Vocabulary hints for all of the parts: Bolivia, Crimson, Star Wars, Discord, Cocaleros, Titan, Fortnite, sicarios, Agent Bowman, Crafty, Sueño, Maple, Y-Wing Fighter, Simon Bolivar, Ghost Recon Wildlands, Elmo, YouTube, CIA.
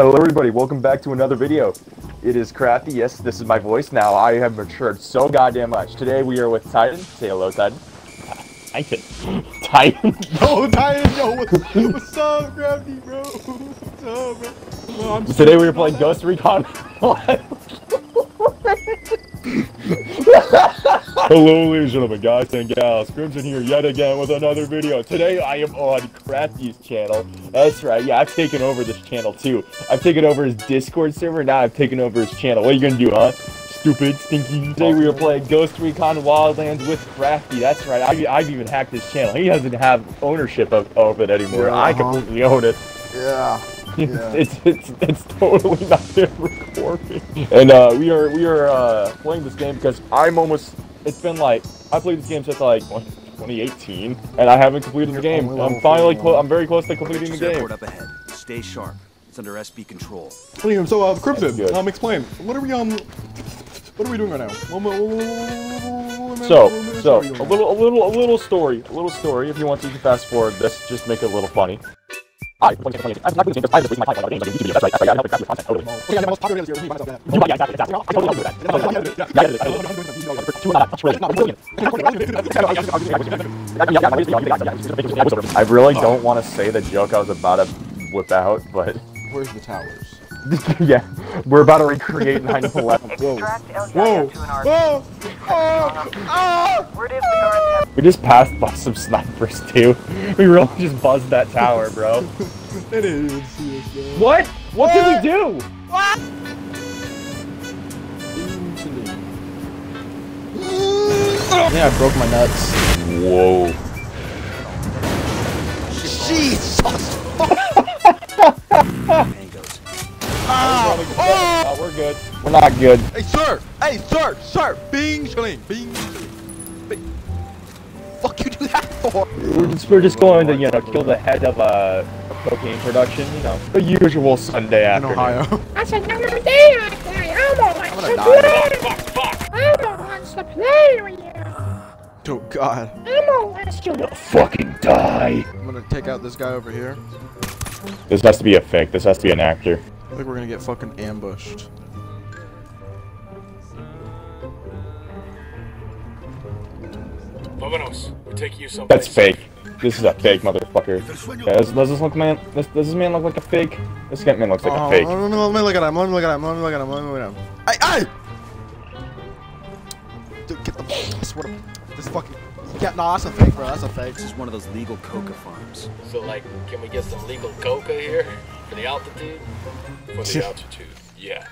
Hello everybody, welcome back to another video. It is Crafty, yes, this is my voice now. I have matured so goddamn much. Today we are with Titan. Say hello, Titan. Titan. Titan? No, Titan, yo, what's up, Crafty, bro? What's up, bro? Well, today we are playing Ghost Recon Wildlands. Hello ladies and gentlemen, guys and gals, Crimson here yet again with another video. Today I am on Crafty's channel. That's right, yeah, I've taken over this channel too. I've taken over his Discord server, now I've taken over his channel. What are you gonna do, huh? Stupid, stinky. Today we are playing Ghost Recon Wildlands with Crafty. That's right, I've even hacked his channel. He doesn't have ownership of it anymore. I completely own it. Yeah. Yeah. It's totally not there recording. And we are playing this game because it's been like I played this game since like 2018 and I haven't completed the game. I'm finally I'm very close to completing the game. Up ahead. Stay sharp. It's under SB control. So Crimson, explain. What are we doing right now? So a little story. A little story. If you want to, you can fast forward this, just make it a little funny. I am not going to my time on YouTube. That's right, I help craft content, totally. Yeah, the most popular video is that. I really don't want to say the joke I was about to whip out, but... Where's the towers? Yeah, we're about to recreate 9/11. Whoa! Whoa! Oh! We just passed by some snipers too. We really just buzzed that tower, bro. They didn't even see us, bro. What? What did we do? What? Yeah, I broke my nuts. Whoa. Jesus! Oh, we're good. We're not good. Hey, sir! Hey, sir! Sir! Bing, shling! Bing, shling! Bing! Fuck you do that for? We're just going to, you know, kill the head of a cocaine production, you know. The usual Sunday afternoon. Ohio. That's another day I play. Elmo wants to play! Fuck! Elmo wants to play with you! Oh, God. Elmo wants you to fucking die! I'm gonna take out this guy over here. This has to be a fake. This has to be an actor. I think we're gonna get fucking ambushed. We're taking you someplace. That's fake. This is a fake motherfucker. Yeah, does this look, man? Does this man look like a fake? This man looks like a fake. No, let me look at him. Let me look at him. Dude, get the ball. I swear to this fucking. Yeah, no, that's a fake, bro. That's a fake. This is one of those legal coca farms. So, like, can we get some legal coca here? For the altitude? For the altitude, yeah.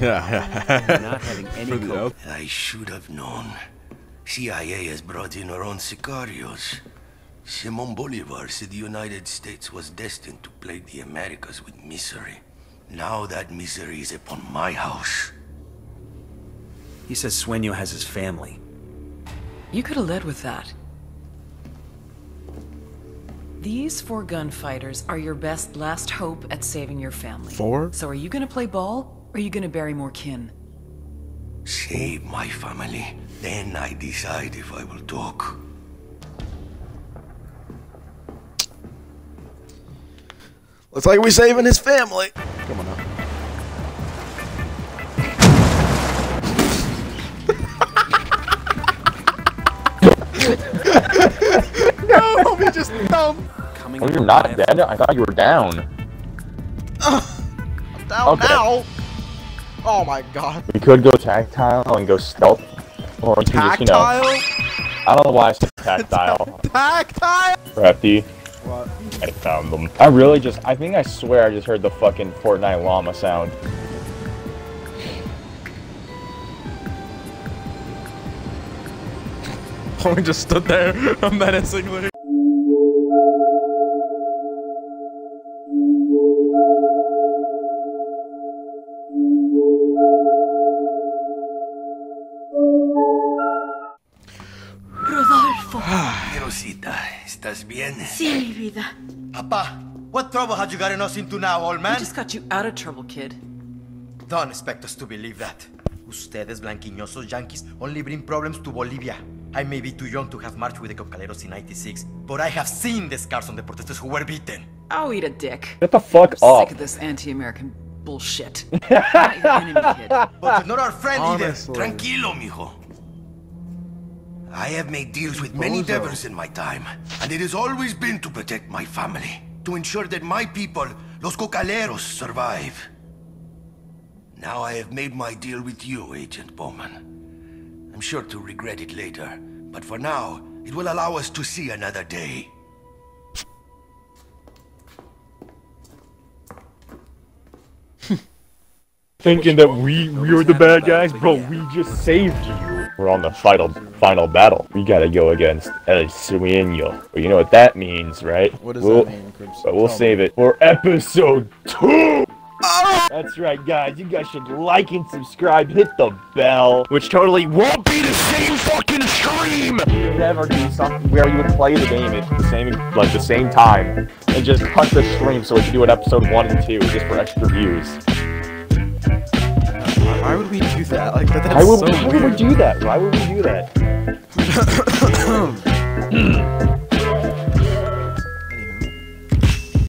Yeah. Not having any coke. I should have known. CIA has brought in our own sicarios. Simon Bolivar said the United States was destined to plague the Americas with misery. Now that misery is upon my house. He says Sueño has his family. You could have led with that. These four gunfighters are your best last hope at saving your family. Four? So are you gonna play ball, or are you gonna bury more kin? Save my family, then I decide if I will talk. Looks like we're saving his family. Come on now. No, we just thumped. Oh, you're not dead? I thought you were down. I'm down now. Oh my god. We could go tactile and go stealth. Or tactile? Just, you know, I don't know why I said tactile. Tactile! Crafty. What? I found them. I really just, I swear I just heard the fucking Fortnite llama sound. We just stood there menacingly. Rodolfo. Rosita, ¿estás bien? Sí, mi vida. Papa, what trouble had you gotten us into now, old man? I just got you out of trouble, kid. Don't expect us to believe that. Ustedes, blanquiñosos yanquis, only bring problems to Bolivia. I may be too young to have marched with the Copcaleros in 96, but I have seen the scars on the protesters who were beaten. I'll eat a dick. Get the fuck I'm sick of this anti-American bullshit. Not your enemy, kid. But you're not our friend honestly. Either. Tranquilo, mijo. I have made deals with many devils in my time, and it has always been to protect my family, to ensure that my people, los Cocaleros, survive. Now I have made my deal with you, Agent Bowman. I'm sure to regret it later, but for now, it will allow us to see another day. Thinking that we were the bad guys? Bro, we just saved you. We're on the final battle. We gotta go against El Sueño. Well, you know what that means, right? What does that mean, Crimson? But we'll save it for episode 2! That's right, guys. You guys should like and subscribe. Hit the bell. Which totally won't be the same fucking stream! You never do something where you would play the game at the same, like, the same time. And just cut the stream so we can do an episode 1 and 2 just for extra views. Why would we do that? Like, that's so weird. Why would we do that? Why would we do that?